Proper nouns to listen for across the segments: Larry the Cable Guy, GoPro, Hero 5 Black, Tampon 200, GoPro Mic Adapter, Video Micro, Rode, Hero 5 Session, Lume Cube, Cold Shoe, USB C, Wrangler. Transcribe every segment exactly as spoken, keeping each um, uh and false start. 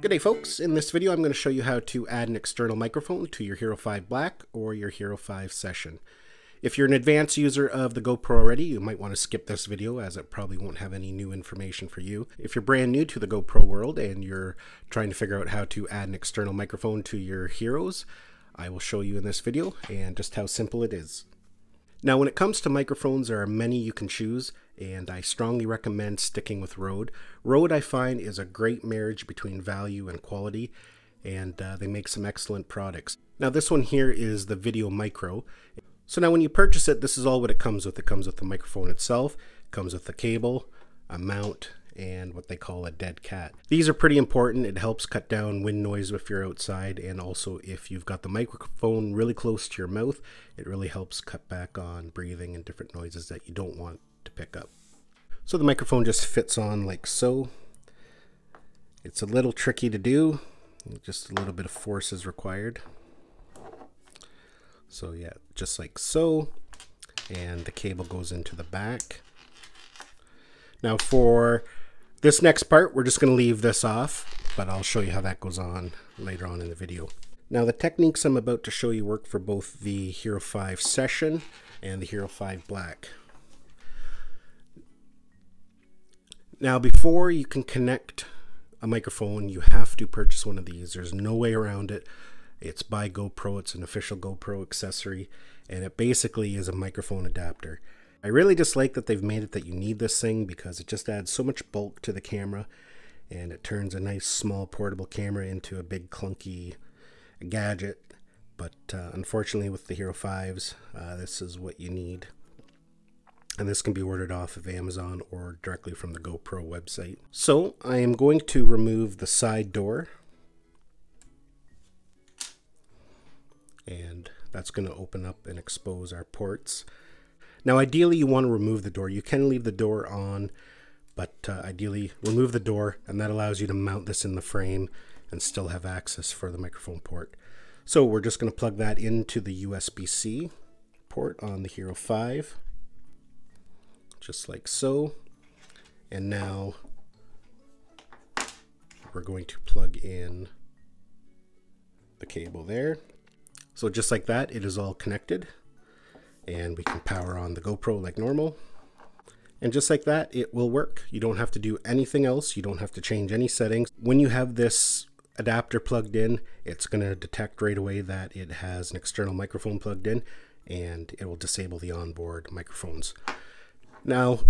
G'day folks, in this video I'm going to show you how to add an external microphone to your Hero five Black or your Hero five Session. If you're an advanced user of the GoPro already, you might want to skip this video as it probably won't have any new information for you. If you're brand new to the GoPro world and you're trying to figure out how to add an external microphone to your Heroes, I will show you in this video and just how simple it is. Now when it comes to microphones, there are many you can choose, and I strongly recommend sticking with Rode. Rode, I find, is a great marriage between value and quality, and uh, they make some excellent products. Now this one here is the Video Micro. So now when you purchase it, this is all what it comes with. It comes with the microphone itself, it comes with the cable, a mount, and what they call a dead cat. These are pretty important. It helps cut down wind noise if you're outside, and also if you've got the microphone really close to your mouth, it really helps cut back on breathing and different noises that you don't want to pick up. So the microphone just fits on like so. It's a little tricky to do, just a little bit of force is required. So yeah, just like so, and the cable goes into the back. Now for this next part, we're just going to leave this off, but I'll show you how that goes on later on in the video. Now the techniques I'm about to show you work for both the Hero five Session and the Hero five Black. Now before you can connect a microphone, you have to purchase one of these. There's no way around it. It's by GoPro, it's an official GoPro accessory, and it basically is a microphone adapter. I really just like that they've made it that you need this thing because it just adds so much bulk to the camera, and it turns a nice small portable camera into a big clunky gadget. But uh, unfortunately with the Hero fives, uh, this is what you need. And this can be ordered off of Amazon or directly from the GoPro website. So I am going to remove the side door, and that's going to open up and expose our ports. Now ideally you want to remove the door. You can leave the door on, but uh, ideally remove the door, and that allows you to mount this in the frame and still have access for the microphone port. So we're just going to plug that into the U S B C port on the Hero five, just like so. And now we're going to plug in the cable there. So just like that, it is all connected. And we can power on the GoPro like normal, and just like that it will work. You don't have to do anything else, you don't have to change any settings. When you have this adapter plugged in, it's going to detect right away that it has an external microphone plugged in, and it will disable the onboard microphones. Now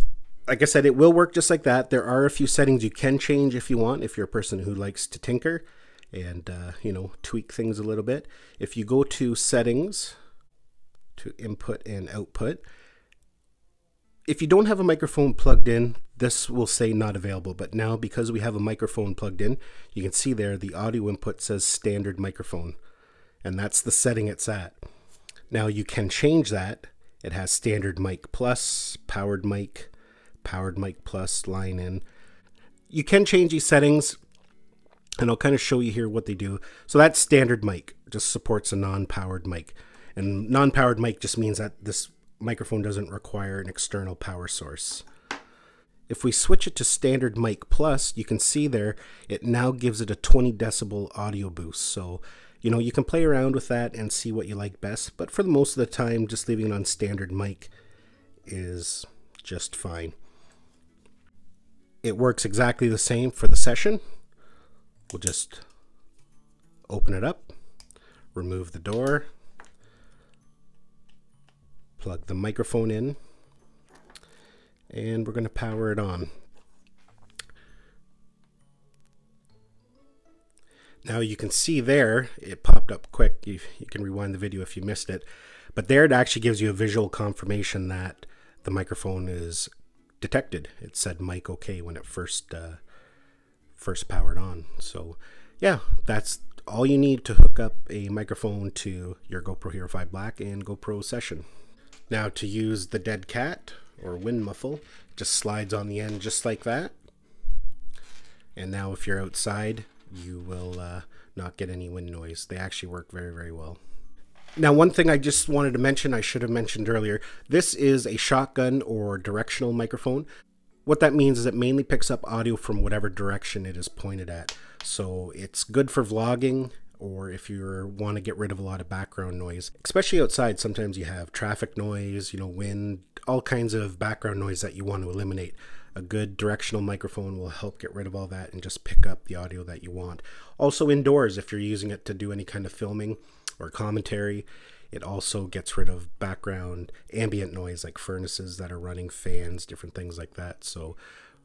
like I said, it will work just like that. There are a few settings you can change if you want, if you're a person who likes to tinker and uh, you know, tweak things a little bit. If you go to settings, to input and output. If you don't have a microphone plugged in, this will say not available, but now because we have a microphone plugged in, you can see there the audio input says standard microphone, and that's the setting it's at. Now you can change that. It has standard mic plus, powered mic, powered mic plus, line in. You can change these settings, and I'll kind of show you here what they do. So that's standard mic, just supports a non-powered mic. And non-powered mic just means that this microphone doesn't require an external power source. If we switch it to standard mic plus, you can see there, it now gives it a twenty decibel audio boost. So, you know, you can play around with that and see what you like best. But for the most of the time, just leaving it on standard mic is just fine. It works exactly the same for the Session. We'll just open it up, remove the door, plug the microphone in, and we're going to power it on. Now you can see there, it popped up quick. You, you can rewind the video if you missed it, but there it actually gives you a visual confirmation that the microphone is detected. It said mic okay when it first, uh, first powered on. So yeah, that's all you need to hook up a microphone to your GoPro Hero five Black and GoPro Session. Now to use the dead cat or wind muffle, just slides on the end just like that. And now if you're outside, you will uh, not get any wind noise. They actually work very, very well. Now one thing I just wanted to mention, I should have mentioned earlier, this is a shotgun or directional microphone. What that means is it mainly picks up audio from whatever direction it is pointed at. So it's good for vlogging, or if you want to get rid of a lot of background noise, especially outside. Sometimes you have traffic noise, you know, wind, all kinds of background noise that you want to eliminate. A good directional microphone will help get rid of all that and just pick up the audio that you want. Also indoors, if you're using it to do any kind of filming or commentary, it also gets rid of background ambient noise like furnaces that are running, fans, different things like that. So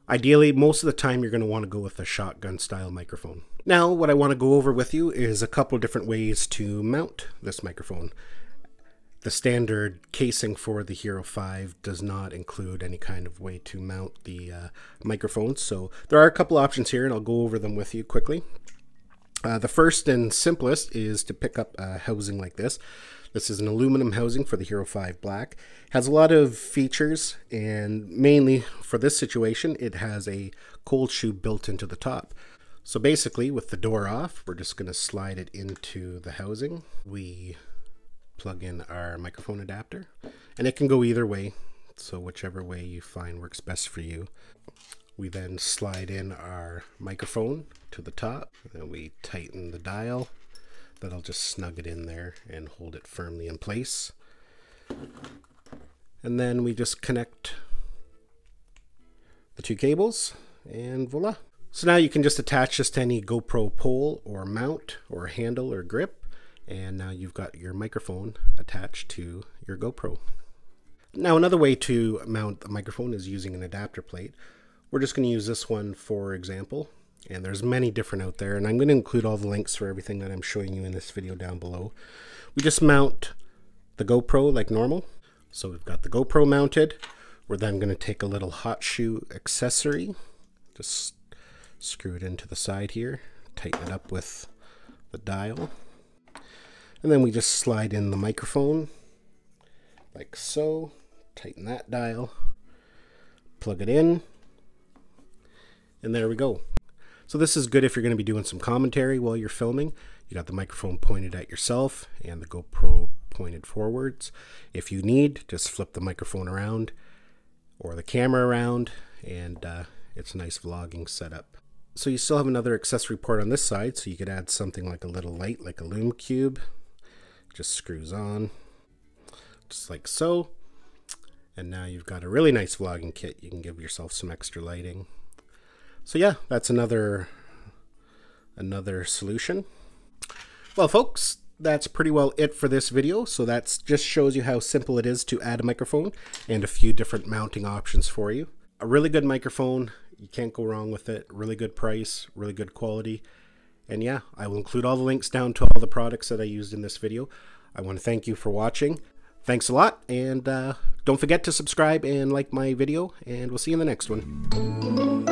ideally, most of the time you're going to want to go with a shotgun style microphone. Now, what I want to go over with you is a couple different ways to mount this microphone. The standard casing for the Hero five does not include any kind of way to mount the uh, microphone. So there are a couple options here, and I'll go over them with you quickly. Uh, the first and simplest is to pick up a housing like this. This is an aluminum housing for the Hero five Black. It has a lot of features, and mainly for this situation, it has a cold shoe built into the top. So basically, with the door off, we're just going to slide it into the housing. We plug in our microphone adapter, and it can go either way, so whichever way you find works best for you. We then slide in our microphone to the top, and we tighten the dial. That'll just snug it in there and hold it firmly in place. And then we just connect the two cables, and voila. So now you can just attach this to any GoPro pole or mount or handle or grip, and now you've got your microphone attached to your GoPro. Now, another way to mount the microphone is using an adapter plate. We're just going to use this one for example, and there's many different out there, and I'm going to include all the links for everything that I'm showing you in this video down below. We just mount the GoPro like normal. So we've got the GoPro mounted. We're then going to take a little hot shoe accessory, just screw it into the side here, tighten it up with the dial. And then we just slide in the microphone like so, tighten that dial, plug it in, and there we go. So this is good if you're going to be doing some commentary while you're filming. You got the microphone pointed at yourself and the GoPro pointed forwards. If you need, just flip the microphone around or the camera around, and uh, it's a nice vlogging setup. So you still have another accessory port on this side, so you could add something like a little light, like a Lume Cube. Just screws on, just like so. And now you've got a really nice vlogging kit. You can give yourself some extra lighting. So yeah, that's another another solution. Well, folks, that's pretty well it for this video. So that just shows you how simple it is to add a microphone and a few different mounting options for you. A really good microphone. You can't go wrong with it. Really good price, really good quality. And yeah, I will include all the links down to all the products that I used in this video. I want to thank you for watching. Thanks a lot, and uh, don't forget to subscribe and like my video, and we'll see you in the next one.